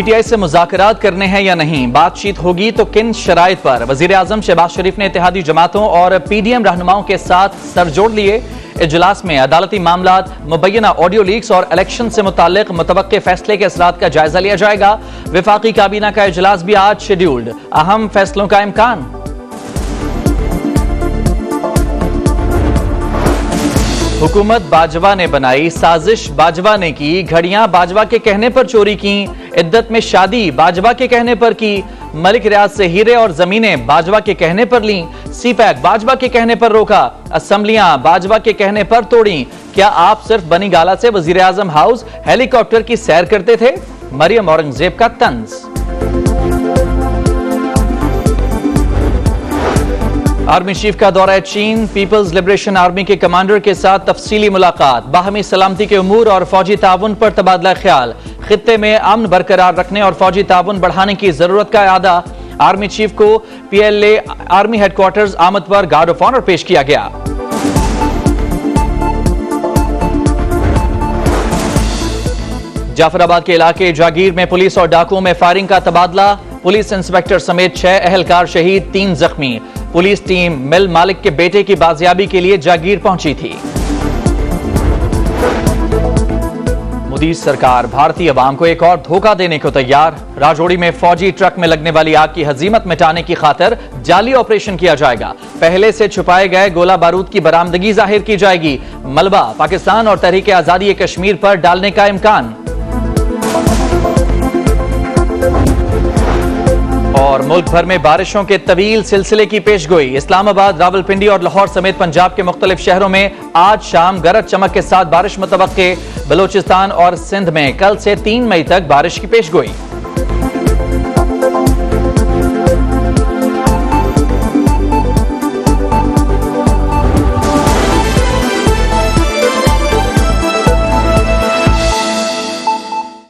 PTI से मुज़ाकरात करने हैं या नहीं, बातचीत होगी तो किन शराइत पर। वज़ीर आज़म शहबाज शरीफ ने इत्तेहादी जमातों और PDM रहनुमाओं के साथ सरजोड़ लिए। इजलास में अदालती मामलात, मुबैना ऑडियो लीक्स और इलेक्शन से मुतालिक मुतवक्के फैसले के असरात का जायजा लिया जाएगा। वफाकी काबीना का इजलास भी आज शेड्यूल्ड, अहम फैसलों का इम्कान। हुकूमत बाजवा ने बनाई साजिश, बाजवा ने की घड़ियां, बाजवा के कहने पर चोरी की, इद्दत में शादी बाजवा के कहने पर की, मलिक रियाज से हीरे और जमीनें बाजवा के कहने पर ली, सीपैक बाजवा के कहने पर रोका, असम्बलियां बाजवा के कहने पर तोड़ी। क्या आप सिर्फ बनीगाला से वजीर आजम हाउस हेलीकॉप्टर की सैर करते थे? मरियम औरंगजेब का तंज। आर्मी चीफ का दौरा चीन, पीपल्स लिबरेशन आर्मी के कमांडर के साथ तफसीली मुलाकात, बाहमी सलामती के उमूर और फौजी ताउन पर तबादला ख्याल, खित्ते में अमन बरकरार रखने और फौजी ताउन बढ़ाने की जरूरत का अदा। आर्मी चीफ को PLA आर्मी हेडक्वार्टर्स आमद पर गार्ड ऑफ ऑनर पेश किया गया। जाफराबाद के इलाके जागीर में पुलिस और डाकुओं में फायरिंग का तबादला, पुलिस इंस्पेक्टर समेत 6 अहलकार शहीद, 3 जख्मी। पुलिस टीम मिल मालिक के बेटे की बाजियाबी के लिए जागीर पहुंची थी। मोदी सरकार भारतीय अवाम को एक और धोखा देने को तैयार। राजौरी में फौजी ट्रक में लगने वाली आग की हजीमत मिटाने की खातिर जाली ऑपरेशन किया जाएगा। पहले से छुपाए गए गोला बारूद की बरामदगी जाहिर की जाएगी। मलबा पाकिस्तान और तहरीके आजादी कश्मीर पर डालने का इम्कान। और मुल्क भर में बारिशों के तवील सिलसिले की पेशगोई। इस्लामाबाद, रावलपिंडी और लाहौर समेत पंजाब के मुख्तलिफ शहरों में आज शाम गरज चमक के साथ बारिश मुतवक्के। बलोचिस्तान और सिंध में कल से 3 मई तक बारिश की पेशगोई।